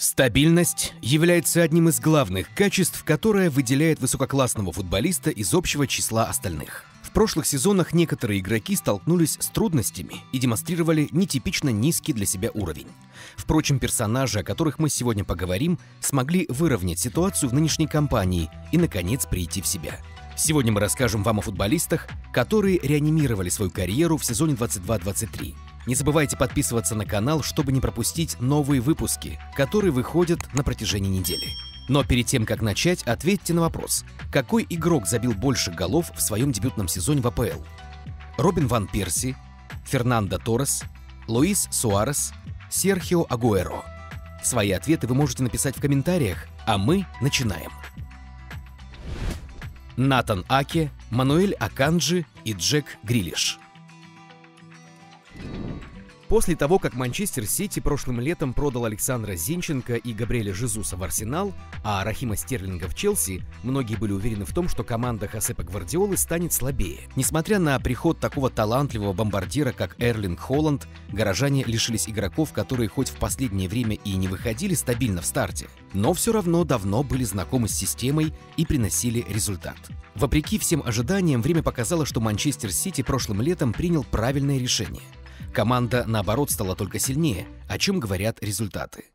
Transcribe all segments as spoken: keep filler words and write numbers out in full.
Стабильность является одним из главных качеств, которое выделяет высококлассного футболиста из общего числа остальных. В прошлых сезонах некоторые игроки столкнулись с трудностями и демонстрировали нетипично низкий для себя уровень. Впрочем, персонажи, о которых мы сегодня поговорим, смогли выровнять ситуацию в нынешней кампании и, наконец, прийти в себя. Сегодня мы расскажем вам о футболистах, которые реанимировали свою карьеру в сезоне двадцать два двадцать три. Не забывайте подписываться на канал, чтобы не пропустить новые выпуски, которые выходят на протяжении недели. Но перед тем, как начать, ответьте на вопрос, какой игрок забил больше голов в своем дебютном сезоне в А П Л? Робин Ван Перси, Фернандо Торрес, Луис Суарес, Серхио Агуэро. Свои ответы вы можете написать в комментариях, а мы начинаем. Натан Аке, Мануэль Аканджи и Джек Грилиш. После того, как Манчестер Сити прошлым летом продал Александра Зинченко и Габриэля Жизуса в Арсенал, а Рахима Стерлинга в Челси, многие были уверены в том, что команда Хосепа Гвардиолы станет слабее. Несмотря на приход такого талантливого бомбардира, как Эрлинг Холланд, горожане лишились игроков, которые хоть в последнее время и не выходили стабильно в старте, но все равно давно были знакомы с системой и приносили результат. Вопреки всем ожиданиям, время показало, что Манчестер Сити прошлым летом принял правильное решение. Команда, наоборот, стала только сильнее, о чем говорят результаты.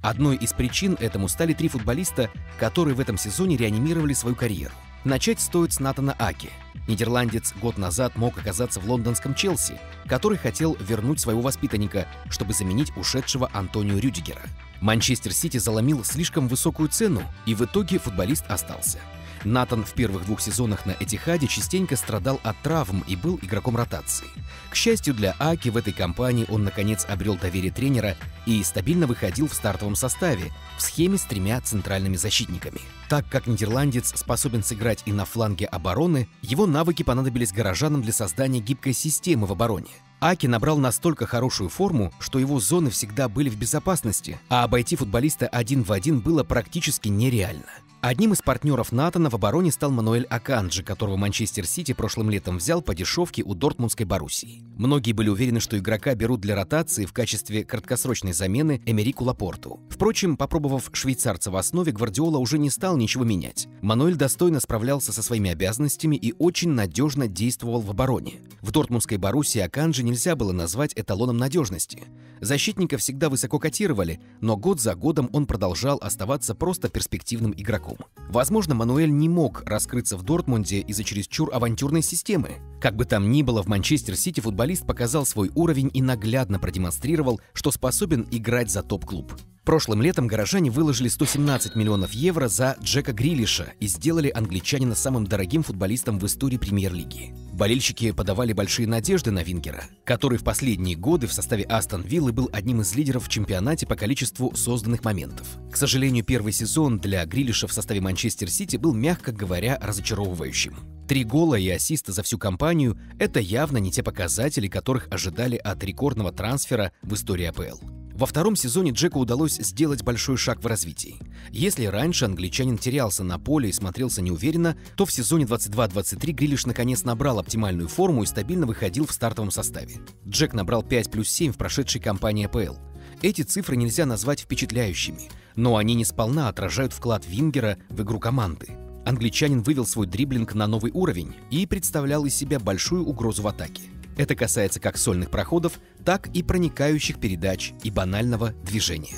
Одной из причин этому стали три футболиста, которые в этом сезоне реанимировали свою карьеру. Начать стоит с Натана Аке. Нидерландец год назад мог оказаться в лондонском Челси, который хотел вернуть своего воспитанника, чтобы заменить ушедшего Антонио Рюдигера. Манчестер Сити заломил слишком высокую цену, и в итоге футболист остался. Натан в первых двух сезонах на Этихаде частенько страдал от травм и был игроком ротации. К счастью для Аки, в этой кампании он наконец обрел доверие тренера и стабильно выходил в стартовом составе в схеме с тремя центральными защитниками. Так как нидерландец способен сыграть и на фланге обороны, его навыки понадобились горожанам для создания гибкой системы в обороне. Аки набрал настолько хорошую форму, что его зоны всегда были в безопасности, а обойти футболиста один в один было практически нереально. Одним из партнеров Натана в обороне стал Мануэль Аканджи, которого Манчестер Сити прошлым летом взял по дешевке у дортмундской Боруссии. Многие были уверены, что игрока берут для ротации в качестве краткосрочной замены Эмерику Лапорту. Впрочем, попробовав швейцарца в основе, Гвардиола уже не стал ничего менять. Мануэль достойно справлялся со своими обязанностями и очень надежно действовал в обороне. В дортмундской Боруссии Аканджи нельзя было назвать эталоном надежности. Защитника всегда высоко котировали, но год за годом он продолжал оставаться просто перспективным игроком. Возможно, Мануэль не мог раскрыться в Дортмунде из-за чересчур авантюрной системы. Как бы там ни было, в Манчестер Сити футболист показал свой уровень и наглядно продемонстрировал, что способен играть за топ-клуб. Прошлым летом горожане выложили сто семнадцать миллионов евро за Джека Грилиша и сделали англичанина самым дорогим футболистом в истории премьер-лиги. Болельщики подавали большие надежды на Вингера, который в последние годы в составе Астон Виллы был одним из лидеров в чемпионате по количеству созданных моментов. К сожалению, первый сезон для Грилиша в составе Манчестер Сити был, мягко говоря, разочаровывающим. Три гола и ассиста за всю кампанию – это явно не те показатели, которых ожидали от рекордного трансфера в истории А П Л. Во втором сезоне Джеку удалось сделать большой шаг в развитии. Если раньше англичанин терялся на поле и смотрелся неуверенно, то в сезоне двадцать два двадцать три Грилиш наконец набрал оптимальную форму и стабильно выходил в стартовом составе. Джек набрал пять плюс семь в прошедшей кампании А П Л. Эти цифры нельзя назвать впечатляющими, но они не сполна отражают вклад Вингера в игру команды. Англичанин вывел свой дриблинг на новый уровень и представлял из себя большую угрозу в атаке. Это касается как сольных проходов, так и проникающих передач и банального движения.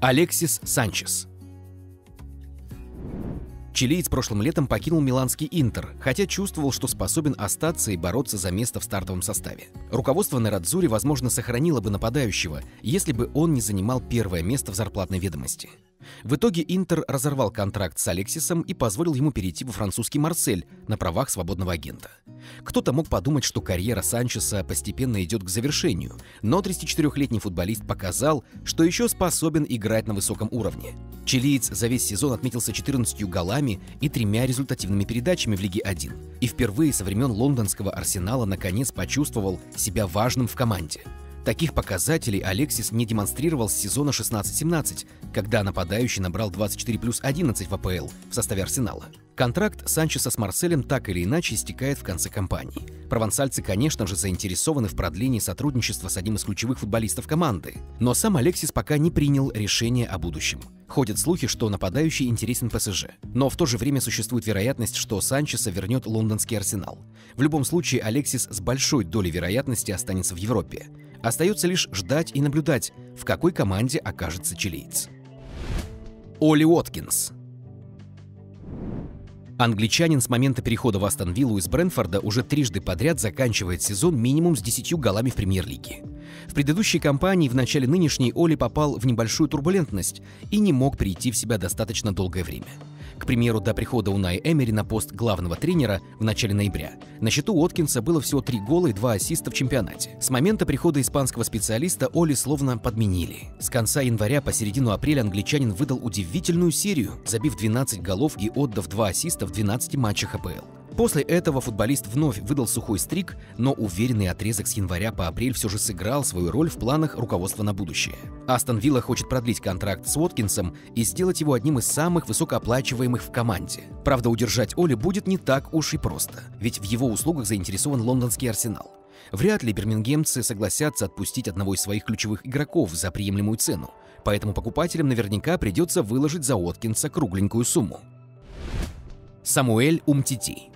Алексис Санчес. Чилиец прошлым летом покинул миланский Интер, хотя чувствовал, что способен остаться и бороться за место в стартовом составе. Руководство Нерадзури, возможно, сохранило бы нападающего, если бы он не занимал первое место в зарплатной ведомости. В итоге Интер разорвал контракт с Алексисом и позволил ему перейти во французский Марсель на правах свободного агента. Кто-то мог подумать, что карьера Санчеса постепенно идет к завершению, но тридцатичетырёхлетний футболист показал, что еще способен играть на высоком уровне. Чилиец за весь сезон отметился четырнадцатью голами и тремя результативными передачами в Лиге один, и впервые со времен лондонского Арсенала наконец почувствовал себя важным в команде. Таких показателей Алексис не демонстрировал с сезона шестнадцать семнадцать, когда нападающий набрал двадцать четыре плюс одиннадцать в АПЛ в составе Арсенала. Контракт Санчеса с Марселем так или иначе истекает в конце кампании. Провансальцы, конечно же, заинтересованы в продлении сотрудничества с одним из ключевых футболистов команды, но сам Алексис пока не принял решение о будущем. Ходят слухи, что нападающий интересен ПСЖ, но в то же время существует вероятность, что Санчеса вернет лондонский Арсенал. В любом случае, Алексис с большой долей вероятности останется в Европе. Остается лишь ждать и наблюдать, в какой команде окажется чилиец. Оли Уоткинс. Англичанин с момента перехода в Астон Виллу из Брэнфорда уже трижды подряд заканчивает сезон минимум с десятью голами в премьер-лиге. В предыдущей кампании в начале нынешней Оли попал в небольшую турбулентность и не мог прийти в себя достаточно долгое время. К примеру, до прихода Уная Эмери на пост главного тренера в начале ноября на счету Уоткинса было всего три гола и два ассиста в чемпионате. С момента прихода испанского специалиста Оли словно подменили. С конца января по середину апреля англичанин выдал удивительную серию, забив двенадцать голов и отдав два ассиста в двенадцати матчах АПЛ. После этого футболист вновь выдал сухой стрик, но уверенный отрезок с января по апрель все же сыграл свою роль в планах руководства на будущее. Астон Вилла хочет продлить контракт с Уоткинсом и сделать его одним из самых высокооплачиваемых в команде. Правда, удержать Оли будет не так уж и просто, ведь в его услугах заинтересован лондонский Арсенал. Вряд ли бирмингемцы согласятся отпустить одного из своих ключевых игроков за приемлемую цену, поэтому покупателям наверняка придется выложить за Уоткинса кругленькую сумму. Самуэль Умтити.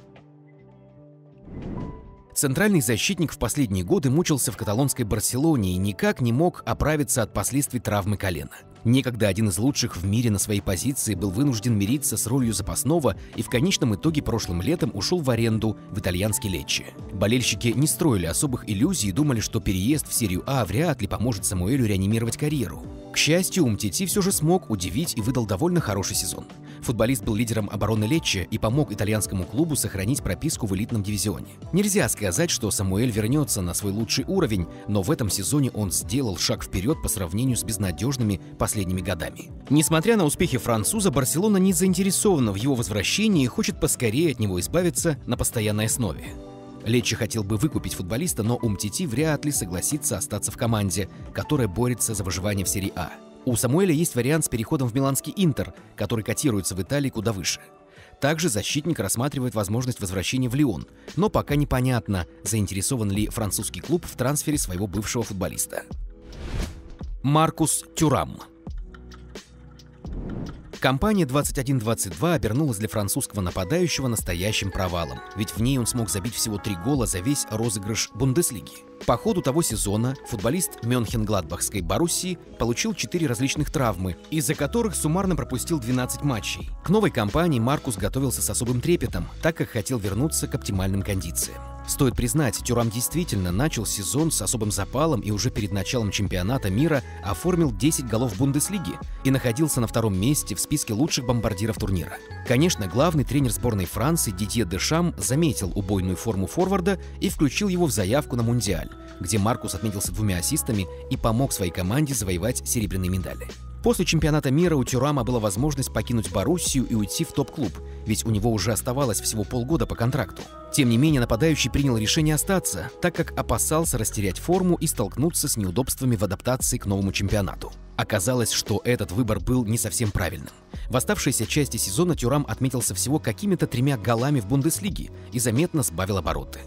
Центральный защитник в последние годы мучился в каталонской Барселоне и никак не мог оправиться от последствий травмы колена. Некогда один из лучших в мире на своей позиции был вынужден мириться с ролью запасного и в конечном итоге прошлым летом ушел в аренду в итальянский Лечче. Болельщики не строили особых иллюзий и думали, что переезд в серию А вряд ли поможет Самуэлю реанимировать карьеру. К счастью, Умтити все же смог удивить и выдал довольно хороший сезон. Футболист был лидером обороны Лечче и помог итальянскому клубу сохранить прописку в элитном дивизионе. Нельзя сказать, что Самуэль вернется на свой лучший уровень, но в этом сезоне он сделал шаг вперед по сравнению с безнадежными последними годами. Несмотря на успехи француза, Барселона не заинтересована в его возвращении и хочет поскорее от него избавиться на постоянной основе. Лечче хотел бы выкупить футболиста, но Умтити вряд ли согласится остаться в команде, которая борется за выживание в серии А. У Самуэля есть вариант с переходом в миланский Интер, который котируется в Италии куда выше. Также защитник рассматривает возможность возвращения в Лион, но пока непонятно, заинтересован ли французский клуб в трансфере своего бывшего футболиста. Маркус Тюрам. Кампания двадцать один двадцать два обернулась для французского нападающего настоящим провалом, ведь в ней он смог забить всего три гола за весь розыгрыш Бундеслиги. По ходу того сезона футболист Мюнхен-Гладбахской Боруссии получил четыре различных травмы, из-за которых суммарно пропустил двенадцать матчей. К новой кампании Маркус готовился с особым трепетом, так как хотел вернуться к оптимальным кондициям. Стоит признать, Тюрам действительно начал сезон с особым запалом и уже перед началом чемпионата мира оформил десять голов Бундеслиги и находился на втором месте в списке лучших бомбардиров турнира. Конечно, главный тренер сборной Франции Дидье Дешам заметил убойную форму форварда и включил его в заявку на Мундиаль, где Маркус отметился двумя ассистами и помог своей команде завоевать серебряные медали. После чемпионата мира у Тюрама была возможность покинуть Боруссию и уйти в топ-клуб, ведь у него уже оставалось всего полгода по контракту. Тем не менее, нападающий принял решение остаться, так как опасался растерять форму и столкнуться с неудобствами в адаптации к новому чемпионату. Оказалось, что этот выбор был не совсем правильным. В оставшейся части сезона Тюрам отметился всего какими-то тремя голами в Бундеслиге и заметно сбавил обороты.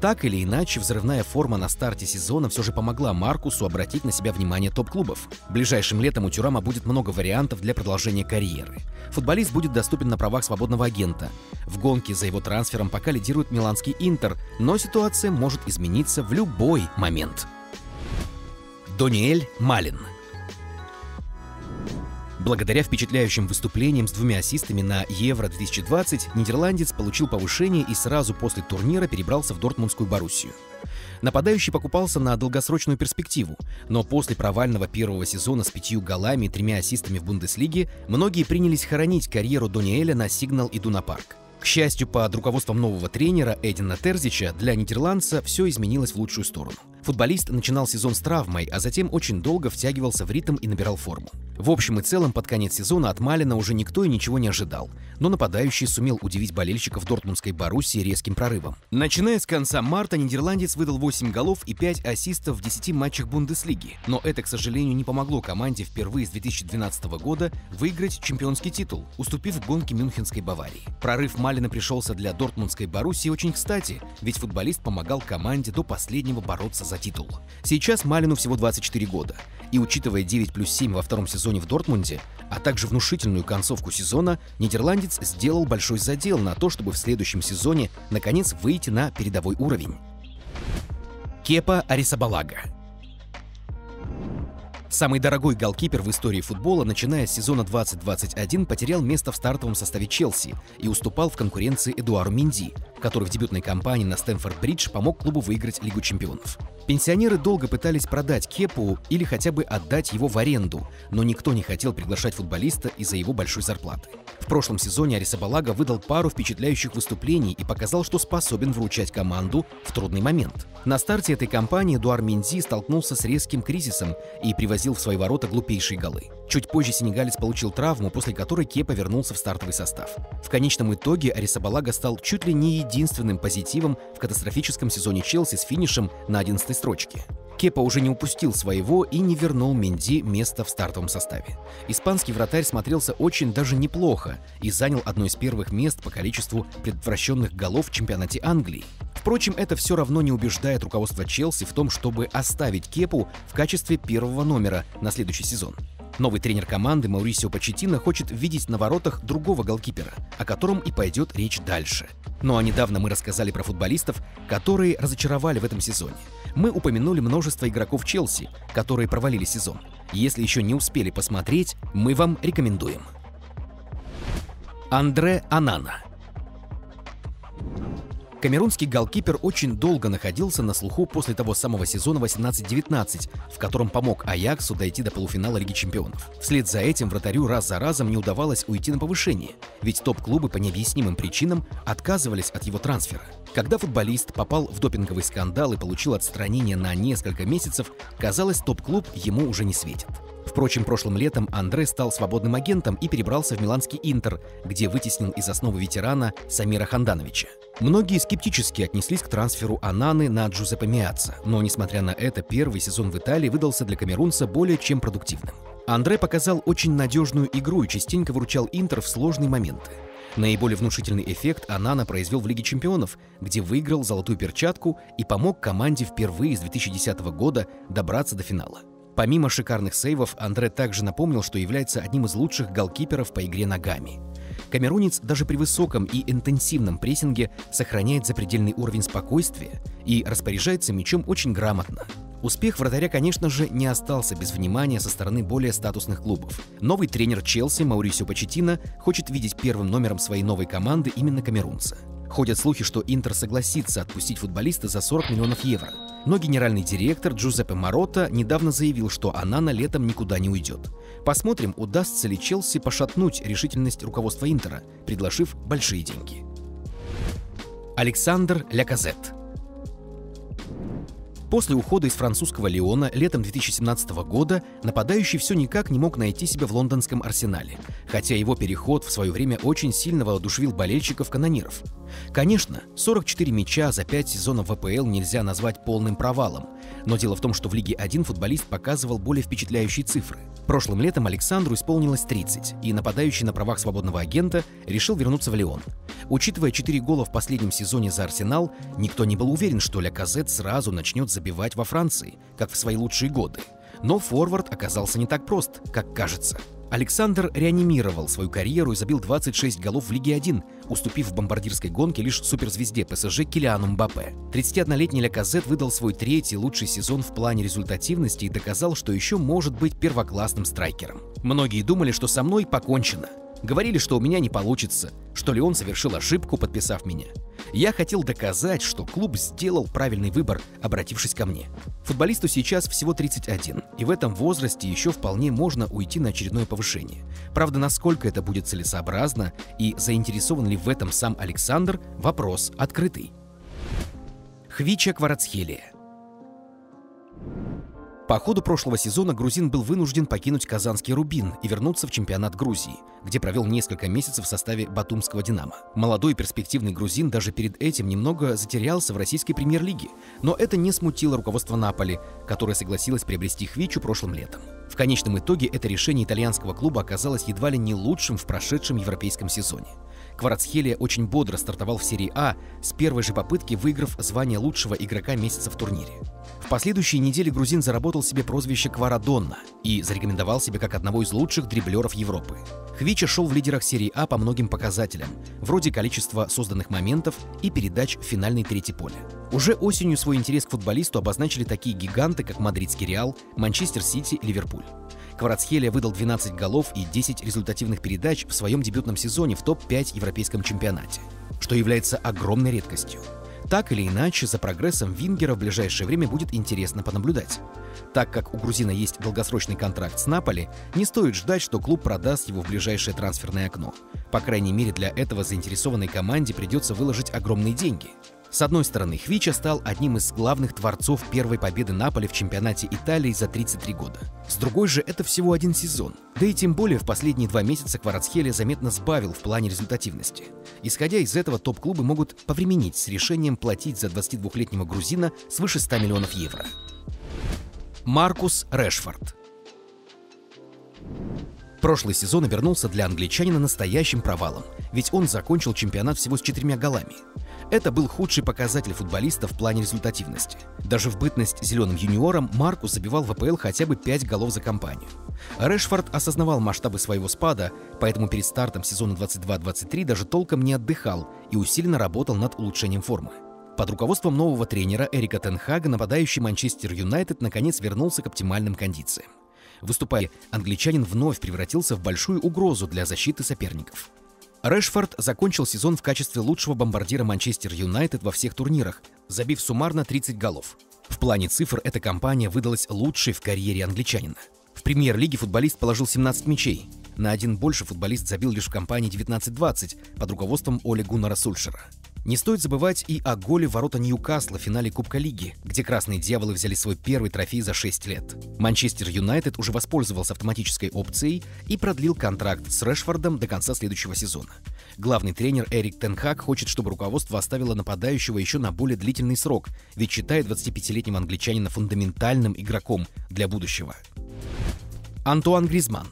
Так или иначе, взрывная форма на старте сезона все же помогла Маркусу обратить на себя внимание топ-клубов. Ближайшим летом у Тюрама будет много вариантов для продолжения карьеры. Футболист будет доступен на правах свободного агента. В гонке за его трансфером пока лидирует миланский Интер, но ситуация может измениться в любой момент. Донъелл Мален. Благодаря впечатляющим выступлениям с двумя ассистами на Евро две тысячи двадцать нидерландец получил повышение и сразу после турнира перебрался в дортмундскую Боруссию. Нападающий покупался на долгосрочную перспективу, но после провального первого сезона с пятью голами и тремя ассистами в Бундеслиге многие принялись хоронить карьеру Донъелля на Сигнал и Дуна Парк. К счастью, под руководством нового тренера Эдина Терзича для нидерландца все изменилось в лучшую сторону. Футболист начинал сезон с травмой, а затем очень долго втягивался в ритм и набирал форму. В общем и целом, под конец сезона от Малена уже никто и ничего не ожидал, но нападающий сумел удивить болельщиков дортмундской Боруссии резким прорывом. Начиная с конца марта, нидерландец выдал восемь голов и пять ассистов в десяти матчах Бундеслиги, но это, к сожалению, не помогло команде впервые с две тысячи двенадцатого года выиграть чемпионский титул, уступив в гонке Мюнхенской Баварии. Прорыв Малена пришелся для дортмундской Боруссии очень кстати, ведь футболист помогал команде до последнего бороться за титул. Сейчас Малену всего двадцать четыре года, и учитывая девять плюс семь во втором сезоне в Дортмунде, а также внушительную концовку сезона, нидерландец сделал большой задел на то, чтобы в следующем сезоне наконец выйти на передовой уровень. Кепа Аррисабалага. Самый дорогой голкипер в истории футбола, начиная с сезона двадцать двадцать один, потерял место в стартовом составе Челси и уступал в конкуренции Эдуарду Менди, который в дебютной кампании на Стэмфорд-Бридж помог клубу выиграть Лигу чемпионов. Пенсионеры долго пытались продать Кепу или хотя бы отдать его в аренду, но никто не хотел приглашать футболиста из-за его большой зарплаты. В прошлом сезоне Аррисабалага выдал пару впечатляющих выступлений и показал, что способен выручать команду в трудный момент. На старте этой кампании Эдуард Менди столкнулся с резким кризисом и привозил в свои ворота глупейшие голы. Чуть позже сенегалец получил травму, после которой Кепа вернулся в стартовый состав. В конечном итоге Аррисабалага стал чуть ли не единственным позитивом в катастрофическом сезоне Челси с финишем на одиннадцатой строчке. Кепа уже не упустил своего и не вернул Менди место в стартовом составе. Испанский вратарь смотрелся очень даже неплохо и занял одно из первых мест по количеству предотвращенных голов в чемпионате Англии. Впрочем, это все равно не убеждает руководство Челси в том, чтобы оставить Кепу в качестве первого номера на следующий сезон. Новый тренер команды Маурисио Почеттино хочет видеть на воротах другого голкипера, о котором и пойдет речь дальше. Ну а недавно мы рассказали про футболистов, которые разочаровали в этом сезоне. Мы упомянули множество игроков Челси, которые провалили сезон. Если еще не успели посмотреть, мы вам рекомендуем. Андре Онана. Камерунский голкипер очень долго находился на слуху после того самого сезона восемнадцать девятнадцать, в котором помог Аяксу дойти до полуфинала Лиги чемпионов. Вслед за этим вратарю раз за разом не удавалось уйти на повышение, ведь топ-клубы по необъяснимым причинам отказывались от его трансфера. Когда футболист попал в допинговый скандал и получил отстранение на несколько месяцев, казалось, топ-клуб ему уже не светит. Впрочем, прошлым летом Андре стал свободным агентом и перебрался в миланский Интер, где вытеснил из основы ветерана Самира Хандановича. Многие скептически отнеслись к трансферу Онаны на Джузеппе Меаццо, но, несмотря на это, первый сезон в Италии выдался для камерунца более чем продуктивным. Андре показал очень надежную игру и частенько выручал Интер в сложные моменты. Наиболее внушительный эффект Онана произвел в Лиге чемпионов, где выиграл золотую перчатку и помог команде впервые с две тысячи десятого года добраться до финала. Помимо шикарных сейвов, Андре также напомнил, что является одним из лучших голкиперов по игре ногами. Камерунец даже при высоком и интенсивном прессинге сохраняет запредельный уровень спокойствия и распоряжается мячом очень грамотно. Успех вратаря, конечно же, не остался без внимания со стороны более статусных клубов. Новый тренер Челси Маурисио Почеттино хочет видеть первым номером своей новой команды именно камерунца. Ходят слухи, что Интер согласится отпустить футболиста за сорок миллионов евро. Но генеральный директор Джузеппе Маротта недавно заявил, что Онана летом никуда не уйдет. Посмотрим, удастся ли Челси пошатнуть решительность руководства Интера, предложив большие деньги. Александр Ляказетт. После ухода из французского Лиона летом две тысячи семнадцатого года нападающий все никак не мог найти себя в лондонском Арсенале, хотя его переход в свое время очень сильно воодушевил болельщиков-канониров. Конечно, сорок четыре мяча за пять сезонов в а пэ эль нельзя назвать полным провалом, но дело в том, что в Лиге один футболист показывал более впечатляющие цифры. Прошлым летом Александру исполнилось тридцать, и нападающий на правах свободного агента решил вернуться в Лион. Учитывая четыре гола в последнем сезоне за Арсенал, никто не был уверен, что Ляказетт сразу начнет забивать во Франции, как в свои лучшие годы. Но форвард оказался не так прост, как кажется. Александр реанимировал свою карьеру и забил двадцать шесть голов в Лиге один, уступив в бомбардирской гонке лишь суперзвезде ПСЖ Килиану Мбаппе. тридцатиоднолетний Ляказетт выдал свой третий лучший сезон в плане результативности и доказал, что еще может быть первоклассным страйкером. Многие думали, что со мной покончено. Говорили, что у меня не получится, что Лион совершил ошибку, подписав меня. Я хотел доказать, что клуб сделал правильный выбор, обратившись ко мне. Футболисту сейчас всего тридцать один, и в этом возрасте еще вполне можно уйти на очередное повышение. Правда, насколько это будет целесообразно и заинтересован ли в этом сам Александр – вопрос открытый. Хвича Кварацхелия. По ходу прошлого сезона грузин был вынужден покинуть казанский «Рубин» и вернуться в чемпионат Грузии, где провел несколько месяцев в составе батумского «Динамо». Молодой перспективный грузин даже перед этим немного затерялся в российской премьер-лиге, но это не смутило руководство «Наполи», которое согласилось приобрести Хвичу прошлым летом. В конечном итоге это решение итальянского клуба оказалось едва ли не лучшим в прошедшем европейском сезоне. Кварацхелия очень бодро стартовал в серии А, с первой же попытки выиграв звание лучшего игрока месяца в турнире. В последующие недели грузин заработал себе прозвище «Кварадонна» и зарекомендовал себя как одного из лучших дриблеров Европы. Хвича шел в лидерах серии А по многим показателям, вроде количества созданных моментов и передач в финальной трети поля. Уже осенью свой интерес к футболисту обозначили такие гиганты, как мадридский «Реал», Манчестер Сити и Ливерпуль. Кварацхелия выдал двенадцать голов и десять результативных передач в своем дебютном сезоне в топ пять европейском чемпионате, что является огромной редкостью. Так или иначе, за прогрессом вингера в ближайшее время будет интересно понаблюдать. Так как у грузина есть долгосрочный контракт с Наполи, не стоит ждать, что клуб продаст его в ближайшее трансферное окно. По крайней мере, для этого заинтересованной команде придется выложить огромные деньги. С одной стороны, Хвича стал одним из главных творцов первой победы Наполи в чемпионате Италии за тридцать три года. С другой же, это всего один сезон. Да и тем более в последние два месяца Кварацхелия заметно сбавил в плане результативности. Исходя из этого, топ-клубы могут повременить с решением платить за двадцатидвухлетнего грузина свыше ста миллионов евро. Маркус Рэшфорд. Прошлый сезон обернулся для англичанина настоящим провалом, ведь он закончил чемпионат всего с четырьмя голами. Это был худший показатель футболиста в плане результативности. Даже в бытность зеленым юниором Маркус забивал в а пэ эль хотя бы пять голов за кампанию. Рэшфорд осознавал масштабы своего спада, поэтому перед стартом сезона двадцать два двадцать три даже толком не отдыхал и усиленно работал над улучшением формы. Под руководством нового тренера Эрика тен Хага нападающий Манчестер Юнайтед наконец вернулся к оптимальным кондициям. Выступая, англичанин вновь превратился в большую угрозу для защиты соперников. Рэшфорд закончил сезон в качестве лучшего бомбардира Манчестер Юнайтед во всех турнирах, забив суммарно тридцать голов. В плане цифр эта кампания выдалась лучшей в карьере англичанина. В премьер-лиге футболист положил семнадцать мячей. На один больше футболист забил лишь в кампании девятнадцать двадцать под руководством Оле Гуннара Сульшера. Не стоит забывать и о голе в ворота Ньюкасла в финале Кубка Лиги, где «Красные дьяволы» взяли свой первый трофей за шесть лет. Манчестер Юнайтед уже воспользовался автоматической опцией и продлил контракт с Рэшфордом до конца следующего сезона. Главный тренер Эрик тен Хаг хочет, чтобы руководство оставило нападающего еще на более длительный срок, ведь считает двадцатипятилетнего англичанина фундаментальным игроком для будущего. Антуан Гризманн.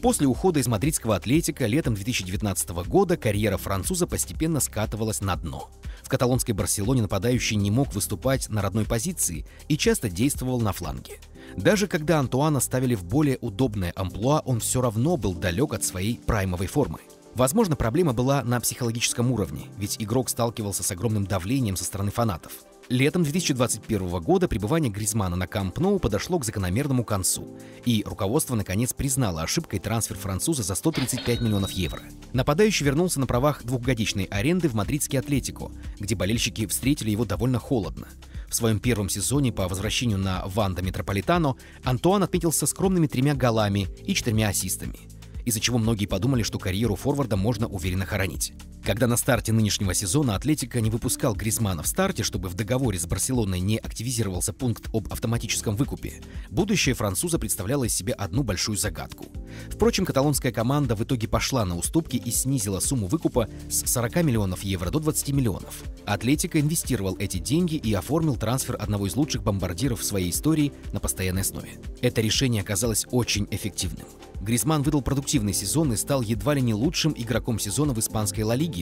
После ухода из мадридского «Атлетико» летом две тысячи девятнадцатого года карьера француза постепенно скатывалась на дно. В каталонской «Барселоне» нападающий не мог выступать на родной позиции и часто действовал на фланге. Даже когда Антуана ставили в более удобное амплуа, он все равно был далек от своей праймовой формы. Возможно, проблема была на психологическом уровне, ведь игрок сталкивался с огромным давлением со стороны фанатов. Летом две тысячи двадцать первого года пребывание Гризманна на Камп Ноу подошло к закономерному концу, и руководство наконец признало ошибкой трансфер француза за сто тридцать пять миллионов евро. Нападающий вернулся на правах двухгодичной аренды в мадридский «Атлетико», где болельщики встретили его довольно холодно. В своем первом сезоне по возвращению на Ванда Метрополитано Антуан отметился скромными тремя голами и четырьмя ассистами, из-за чего многие подумали, что карьеру форварда можно уверенно хоронить. Когда на старте нынешнего сезона «Атлетико» не выпускал Гризманна в старте, чтобы в договоре с «Барселоной» не активизировался пункт об автоматическом выкупе, будущее француза представляло из себя одну большую загадку. Впрочем, каталонская команда в итоге пошла на уступки и снизила сумму выкупа с сорока миллионов евро до двадцати миллионов. «Атлетико» инвестировал эти деньги и оформил трансфер одного из лучших бомбардиров в своей истории на постоянной основе. Это решение оказалось очень эффективным. Гризманн выдал продуктивный сезон и стал едва ли не лучшим игроком сезона в испанской «Ла Лиги».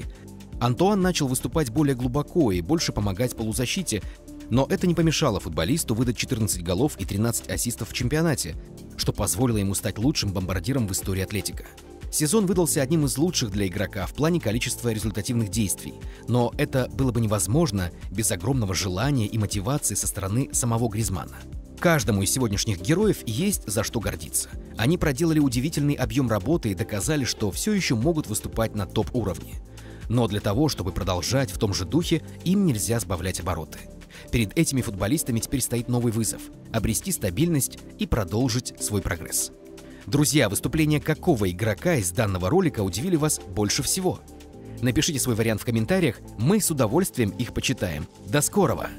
Антуан начал выступать более глубоко и больше помогать полузащите, но это не помешало футболисту выдать четырнадцать голов и тринадцать ассистов в чемпионате, что позволило ему стать лучшим бомбардиром в истории «Атлетико». Сезон выдался одним из лучших для игрока в плане количества результативных действий, но это было бы невозможно без огромного желания и мотивации со стороны самого Гризманна. Каждому из сегодняшних героев есть за что гордиться. Они проделали удивительный объем работы и доказали, что все еще могут выступать на топ-уровне. Но для того, чтобы продолжать в том же духе, им нельзя сбавлять обороты. Перед этими футболистами теперь стоит новый вызов – обрести стабильность и продолжить свой прогресс. Друзья, выступления какого игрока из данного ролика удивили вас больше всего? Напишите свой вариант в комментариях, мы с удовольствием их почитаем. До скорого!